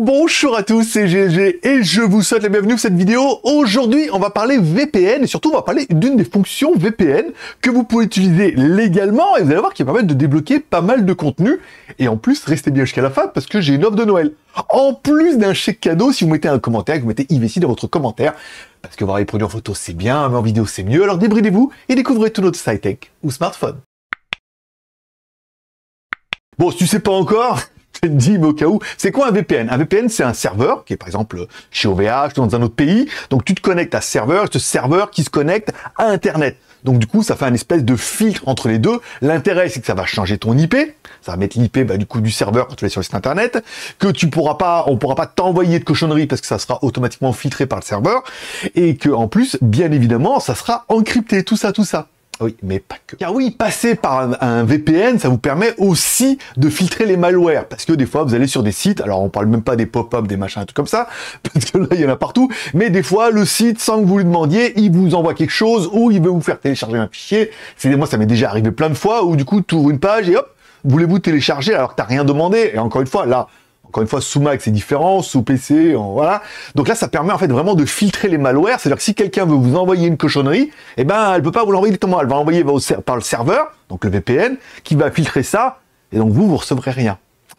Bonjour à tous, c'est GLG et je vous souhaite la bienvenue pour cette vidéo. Aujourd'hui, on va parler VPN et surtout on va parler d'une des fonctions VPN que vous pouvez utiliser légalement et vous allez voir qui permet de débloquer pas mal de contenu. Et en plus, restez bien jusqu'à la fin parce que j'ai une offre de Noël. En plus d'un chèque cadeau, si vous mettez un commentaire, que vous mettez IVC dans votre commentaire, parce que voir les produits en photo c'est bien, mais en vidéo c'est mieux, alors débridez-vous et découvrez tout notre SciTech ou smartphone. Bon, si tu sais pas encore... Je te dis, mais au cas où, c'est quoi un VPN? Un VPN, c'est un serveur qui est par exemple chez OVH, dans un autre pays. Donc tu te connectes à ce serveur qui se connecte à Internet. Donc du coup, ça fait un espèce de filtre entre les deux. L'intérêt, c'est que ça va changer ton IP. Ça va mettre l'IP du coup du serveur quand tu vas sur le site Internet. Que tu pourras pas, on pourra pas t'envoyer de cochonneries parce que ça sera automatiquement filtré par le serveur. Et que en plus, bien évidemment, ça sera encrypté, tout ça, tout ça. Oui, mais pas que. Car oui, passer par un VPN, ça vous permet aussi de filtrer les malwares. Parce que des fois, vous allez sur des sites, alors on parle même pas des pop-up, des machins, tout comme ça, parce que là, il y en a partout. Mais des fois, le site, sans que vous lui demandiez, il vous envoie quelque chose ou il veut vous faire télécharger un fichier. Moi, ça m'est déjà arrivé plein de fois où du coup, tu ouvres une page et hop, voulez-vous télécharger alors que t'as rien demandé. Et encore une fois, là... Encore une fois, sous Mac, c'est différent, sous PC, voilà. Donc là, ça permet en fait vraiment de filtrer les malwares. C'est-à-dire que si quelqu'un veut vous envoyer une cochonnerie, eh ben, elle peut pas vous l'envoyer directement. Elle va envoyer par le serveur, donc le VPN, qui va filtrer ça. Et donc vous recevrez rien.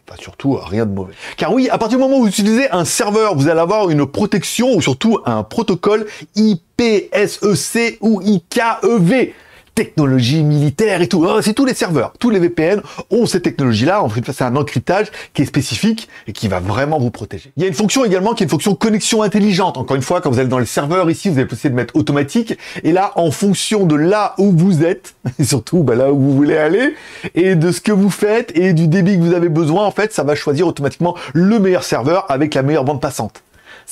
Enfin, surtout, rien de mauvais. Car oui, à partir du moment où vous utilisez un serveur, vous allez avoir une protection ou surtout un protocole IPSEC ou IKEV. Technologie militaire et tout, c'est tous les serveurs, tous les VPN ont ces technologies-là, en fait c'est un encryptage qui est spécifique et qui va vraiment vous protéger. Il y a une fonction également qui est une fonction connexion intelligente, encore une fois quand vous allez dans les serveurs ici, vous allez essayer de mettre automatique et là en fonction de là où vous êtes, et surtout bah, là où vous voulez aller, et de ce que vous faites et du débit que vous avez besoin, en fait ça va choisir automatiquement le meilleur serveur avec la meilleure bande passante.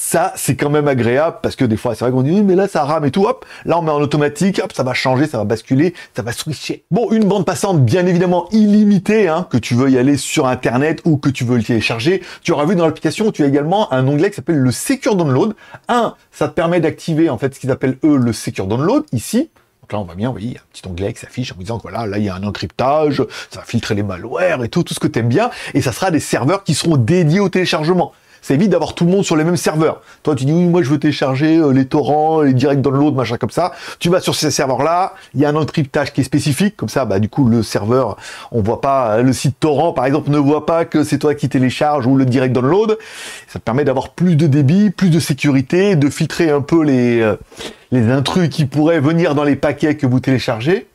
Ça, c'est quand même agréable parce que des fois, c'est vrai qu'on dit, oui, mais là, ça rame et tout, hop, là, on met en automatique, hop, ça va changer, ça va basculer, ça va switcher. Bon, une bande passante, bien évidemment, illimitée, hein, que tu veux y aller sur Internet ou que tu veux le télécharger. Tu auras vu dans l'application, tu as également un onglet qui s'appelle le Secure Download. Ça te permet d'activer, en fait, ce qu'ils appellent, eux, le Secure Download, ici. Donc là, on va bien, vous voyez, il y a un petit onglet qui s'affiche en vous disant que voilà, là, il y a un encryptage, ça va filtrer les malwares et tout, tout ce que tu aimes bien. Et ça sera des serveurs qui seront dédiés au téléchargement. Ça évite d'avoir tout le monde sur les mêmes serveurs. Toi, tu dis, oui, moi, je veux télécharger les torrents, les direct download, machin comme ça. Tu vas sur ces serveurs-là, il y a un encryptage qui est spécifique. Comme ça, bah, du coup, le serveur, on voit pas, le site torrent, par exemple, ne voit pas que c'est toi qui télécharge ou le direct download. Ça te permet d'avoir plus de débit, plus de sécurité, de filtrer un peu les intrus qui pourraient venir dans les paquets que vous téléchargez.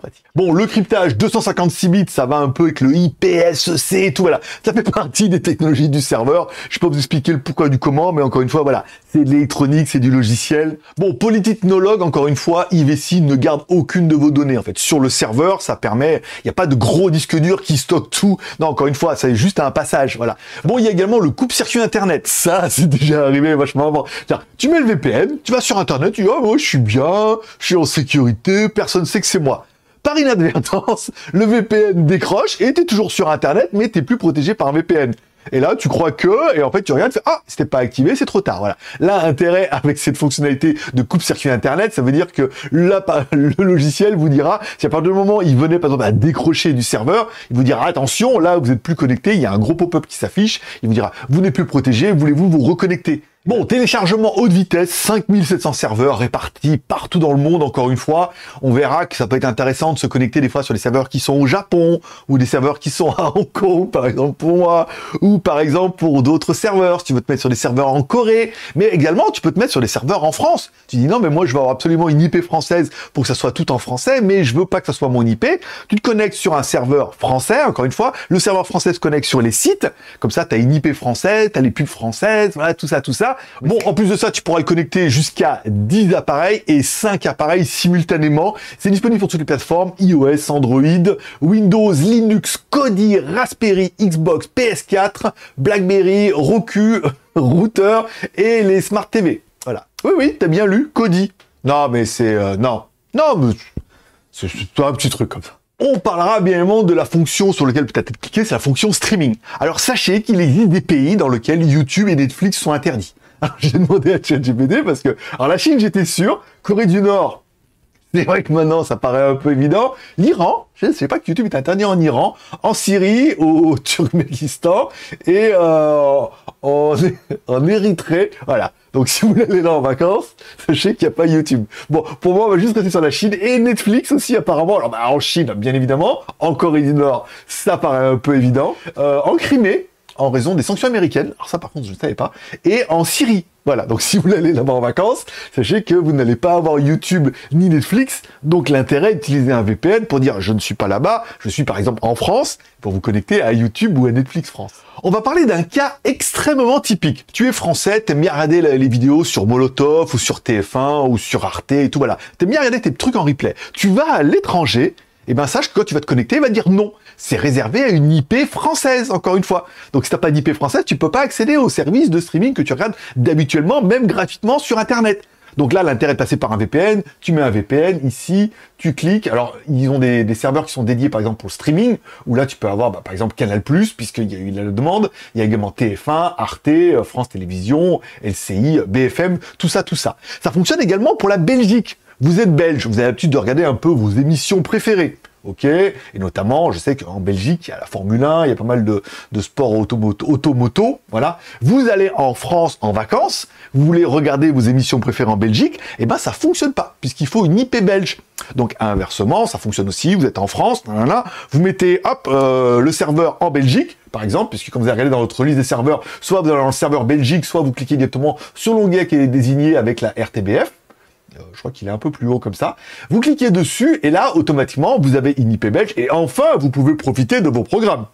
Pratique. Bon, le cryptage 256 bits, ça va un peu avec le IPSEC et tout, voilà. Ça fait partie des technologies du serveur. Je peux vous expliquer le pourquoi du comment, mais encore une fois, voilà. C'est de l'électronique, c'est du logiciel. Bon, polytechnologue, encore une fois, IVC ne garde aucune de vos données, en fait. Sur le serveur, ça permet, il n'y a pas de gros disque dur qui stocke tout. Non, encore une fois, c'est juste un passage, voilà. Bon, il y a également le coupe-circuit Internet. Ça, c'est déjà arrivé vachement avant. Tu mets le VPN, tu vas sur Internet, tu dis, oh, moi, je suis bien, je suis en sécurité, personne ne sait que c'est moi. Par inadvertance, le VPN décroche et t'es toujours sur Internet, mais t'es plus protégé par un VPN. Et là, tu crois que, et en fait, tu regardes, tu fais, ah, c'était pas activé, c'est trop tard, voilà. Là, intérêt avec cette fonctionnalité de coupe-circuit Internet, ça veut dire que là, le logiciel vous dira, si à partir du moment où il venait, par exemple, à décrocher du serveur, il vous dira, attention, là, vous êtes plus connecté, il y a un gros pop-up qui s'affiche, il vous dira, vous n'êtes plus protégé, voulez-vous vous reconnecter? Bon, téléchargement haute vitesse, 5700 serveurs répartis partout dans le monde, encore une fois. On verra que ça peut être intéressant de se connecter des fois sur des serveurs qui sont au Japon, ou des serveurs qui sont à Hong Kong, par exemple pour moi, ou par exemple pour d'autres serveurs. Si tu veux te mettre sur des serveurs en Corée, mais également tu peux te mettre sur des serveurs en France. Tu dis non, mais moi je veux avoir absolument une IP française pour que ça soit tout en français, mais je veux pas que ça soit mon IP. Tu te connectes sur un serveur français, encore une fois. Le serveur français se connecte sur les sites. Comme ça, tu as une IP française, tu as les pubs françaises, voilà, tout ça, tout ça. Bon, en plus de ça, tu pourras le connecter jusqu'à 10 appareils et 5 appareils simultanément. C'est disponible pour toutes les plateformes, iOS, Android, Windows, Linux, Kodi, Raspberry, Xbox, PS4, BlackBerry, Roku, Router et les Smart TV. Voilà. Oui, oui, t'as bien lu, Kodi. Non, mais c'est... non. Non, mais... C'est un petit truc comme ça. On parlera bien évidemment de la fonction sur laquelle peut-être cliquer, c'est la fonction streaming. Alors sachez qu'il existe des pays dans lesquels YouTube et Netflix sont interdits. Alors j'ai demandé à ChatGPT parce que... Alors la Chine, j'étais sûr. Corée du Nord, C'est vrai que maintenant, ça paraît un peu évident. L'Iran, je ne sais pas que YouTube est interdit en Iran, en Syrie, au Turkménistan et en Érythrée. Voilà. Donc, si vous voulez aller là en vacances, sachez qu'il n'y a pas YouTube. Bon, pour moi, on va juste rester sur la Chine et Netflix aussi, apparemment. Alors, bah, en Chine, bien évidemment. En Corée du Nord, ça paraît un peu évident. En Crimée, en raison des sanctions américaines. Alors ça, par contre, je ne savais pas. Et en Syrie. Voilà, donc si vous allez là-bas en vacances, sachez que vous n'allez pas avoir YouTube ni Netflix, donc l'intérêt d'utiliser un VPN pour dire « je ne suis pas là-bas, je suis par exemple en France », pour vous connecter à YouTube ou à Netflix France. On va parler d'un cas extrêmement typique. Tu es français, t'aimes bien regarder les vidéos sur Molotov ou sur TF1 ou sur Arte et tout, voilà. T'aimes bien regarder tes trucs en replay. Tu vas à l'étranger, et ben sache que quand tu vas te connecter, il va te dire non. C'est réservé à une IP française, encore une fois. Donc si t'as pas d'IP française, tu peux pas accéder aux services de streaming que tu regardes d'habituellement, même gratuitement sur Internet. Donc là, l'intérêt de passer par un VPN, tu mets un VPN ici, tu cliques. Alors, ils ont des serveurs qui sont dédiés, par exemple, pour le streaming, où là, tu peux avoir, bah, par exemple, Canal+, puisqu'il y a eu la demande. Il y a également TF1, Arte, France Télévisions, LCI, BFM, tout ça, tout ça. Ça fonctionne également pour la Belgique. Vous êtes belge, vous avez l'habitude de regarder un peu vos émissions préférées. OK, et notamment, je sais qu'en Belgique, il y a la Formule 1, il y a pas mal de sports automoto, voilà. Vous allez en France en vacances, vous voulez regarder vos émissions préférées en Belgique, et ben ça fonctionne pas, puisqu'il faut une IP belge. Donc inversement, ça fonctionne aussi, vous êtes en France, vous mettez hop le serveur en Belgique, par exemple, puisque quand vous allez regarder dans votre liste des serveurs, soit vous allez dans le serveur Belgique, soit vous cliquez directement sur l'onglet qui est désigné avec la RTBF. Je crois qu'il est un peu plus haut comme ça. Vous cliquez dessus et là, automatiquement, vous avez une IP belge et enfin, vous pouvez profiter de vos programmes.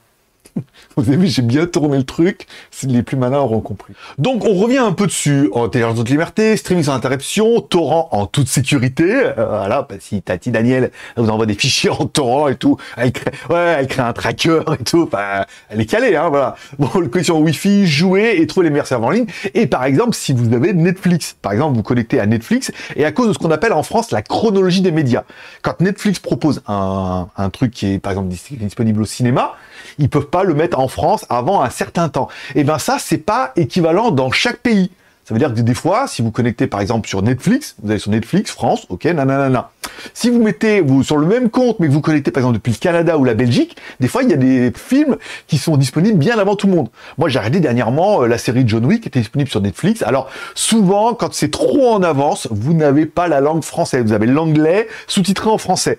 Vous avez vu, j'ai bien tourné le truc. Les plus malins auront compris. Donc, on revient un peu dessus. Télévision en toute liberté, streaming sans interruption, torrent en toute sécurité. Voilà, bah, si Tati Danielle vous envoie des fichiers en torrent et tout, elle crée un tracker et tout. Enfin, elle est calée, hein, voilà. Bon, le connexion Wi-Fi, jouer et trouver les meilleurs serveurs en ligne. Et par exemple, si vous avez Netflix, par exemple, vous connectez à Netflix et à cause de ce qu'on appelle en France la chronologie des médias. Quand Netflix propose un truc qui est, par exemple, disponible au cinéma, ils peuvent pas le mettre en France avant un certain temps. Et ben ça, c'est pas équivalent dans chaque pays. Ça veut dire que des fois, si vous connectez par exemple sur Netflix, vous allez sur Netflix France, ok, nanana. Si vous mettez sur le même compte, mais que vous connectez par exemple depuis le Canada ou la Belgique, des fois il y a des films qui sont disponibles bien avant tout le monde. Moi, j'ai regardé dernièrement la série John Wick qui était disponible sur Netflix. Alors souvent, quand c'est trop en avance, vous n'avez pas la langue française, vous avez l'anglais sous-titré en français.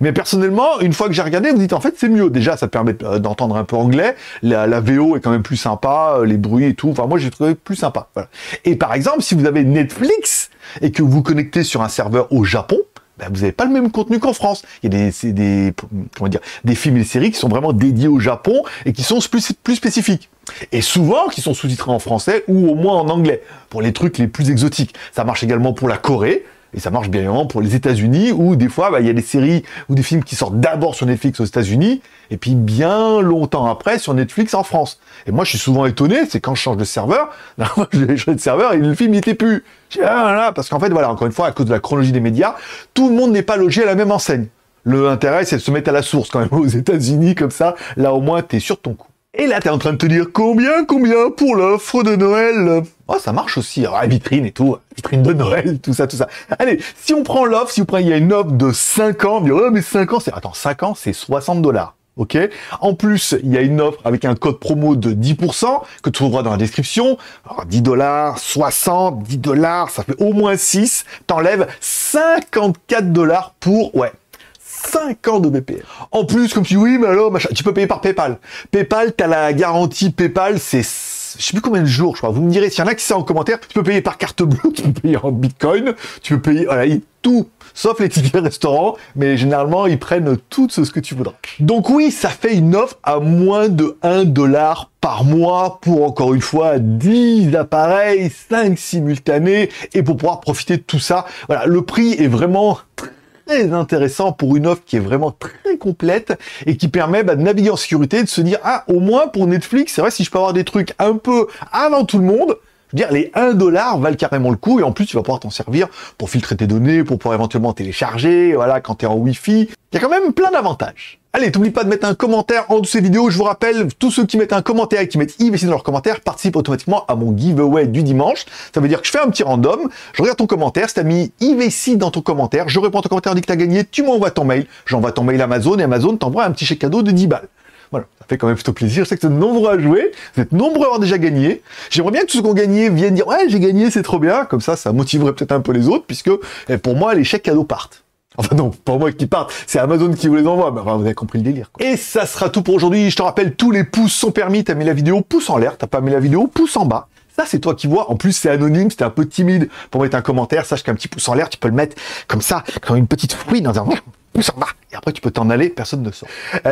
Mais personnellement, une fois que j'ai regardé, vous dites en fait c'est mieux. Déjà, ça permet d'entendre un peu anglais. La VO est quand même plus sympa, les bruits et tout. Enfin, moi, j'ai trouvé plus sympa. Voilà. Et par exemple, si vous avez Netflix et que vous connectez sur un serveur au Japon, ben, vous n'avez pas le même contenu qu'en France. Il y a des films et des séries qui sont vraiment dédiés au Japon et qui sont plus spécifiques. Et souvent, qui sont sous-titrés en français ou au moins en anglais pour les trucs les plus exotiques. Ça marche également pour la Corée. Et ça marche bien évidemment pour les États-Unis où des fois, bah, y a des séries ou des films qui sortent d'abord sur Netflix aux États-Unis et puis bien longtemps après sur Netflix en France. Et moi, je suis souvent étonné, c'est quand je change de serveur, j'ai changé de serveur et le film n'y était plus. Parce qu'en fait, voilà, encore une fois, à cause de la chronologie des médias, tout le monde n'est pas logé à la même enseigne. L'intérêt, c'est de se mettre à la source quand même aux États-Unis comme ça. Là, au moins, t'es sur ton coup. Et là, t'es en train de te dire combien pour l'offre de Noël? Oh, ça marche aussi, ah, vitrine et tout, vitrine de Noël, tout ça, tout ça. Allez, si on prend l'offre, il y a une offre de 5 ans, mais 5 ans, c'est... Attends, 5 ans, c'est 60$, ok? En plus, il y a une offre avec un code promo de 10% que tu trouveras dans la description. Alors, 10$, 60, 10$, ça fait au moins 6, t'enlèves 54$ pour... ouais. 5 ans de BPM. En plus, comme tu dis, oui, mais alors, machin, tu peux payer par PayPal. PayPal, t'as la garantie PayPal, c'est, je sais plus combien de jours, je crois. Vous me direz, s'il y en a qui savent en commentaire, tu peux payer par carte bleue, tu peux payer en Bitcoin, tu peux payer, voilà, tout, sauf les tickets restaurants, mais généralement, ils prennent tout ce que tu voudras. Donc oui, ça fait une offre à moins de 1$ par mois pour, encore une fois, 10 appareils, 5 simultanés, et pour pouvoir profiter de tout ça. Voilà, le prix est vraiment très intéressant pour une offre qui est vraiment très complète et qui permet bah, de naviguer en sécurité, de se dire ah au moins pour Netflix c'est vrai si je peux avoir des trucs un peu avant tout le monde, Je veux dire, les 1 dollar valent carrément le coup, et en plus, tu vas pouvoir t'en servir pour filtrer tes données, pour pouvoir éventuellement télécharger, voilà, quand t'es en Wi-Fi. Il y a quand même plein d'avantages. Allez, t'oublie pas de mettre un commentaire en dessous des vidéos. Je vous rappelle, tous ceux qui mettent un commentaire et qui mettent IVC dans leurs commentaires participent automatiquement à mon giveaway du dimanche. Ça veut dire que je fais un petit random, je regarde ton commentaire, si t'as mis IVC dans ton commentaire, je réponds à ton commentaire, on dit que t'as gagné, tu m'envoies ton mail, j'envoie ton mail à Amazon et Amazon t'envoie un petit chèque cadeau de 10 balles. Voilà, ça fait quand même plutôt plaisir. Je sais que vous êtes nombreux à jouer, vous êtes nombreux à avoir déjà gagné. J'aimerais bien que tous ceux qui ont gagné viennent dire « Ouais, j'ai gagné, c'est trop bien ». Comme ça, ça motiverait peut-être un peu les autres, puisque pour moi, les chèques cadeaux partent. Enfin non, pas moi qui partent, c'est Amazon qui vous les envoie. Mais enfin, vous avez compris le délire, quoi. Et ça sera tout pour aujourd'hui. Je te rappelle, tous les pouces sont permis. T'as mis la vidéo, pouce en l'air. T'as pas mis la vidéo, pouce en bas. Ça, c'est toi qui vois. En plus, c'est anonyme. Si t'es un peu timide pour mettre un commentaire, sache qu'un petit pouce en l'air, tu peux le mettre comme ça, comme une petite fouine dans un... pouce en bas. Et après, tu peux t'en aller, personne ne sort.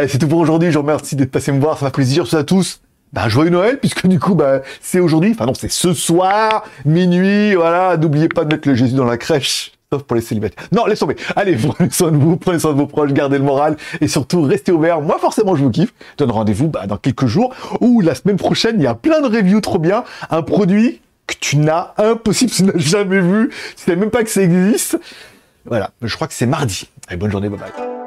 C'est tout pour aujourd'hui. Je vous remercie d'être passé me voir. Ça m'a fait plaisir. Je vous souhaite à tous un joyeux Noël, puisque du coup, c'est aujourd'hui. Enfin non, c'est ce soir, minuit. Voilà, n'oubliez pas de mettre le Jésus dans la crèche. Sauf pour les célibataires. Non, laisse tomber. Allez, prenez soin de vous, prenez soin de vos proches, gardez le moral et surtout, restez ouverts. Moi, forcément, je vous kiffe. Je donne rendez-vous dans quelques jours ou la semaine prochaine. Il y a plein de reviews trop bien. Un produit que tu n'as impossible, tu n'as jamais vu. Tu ne sais même pas que ça existe. Voilà, je crois que c'est mardi. Allez, bonne journée, bye bye.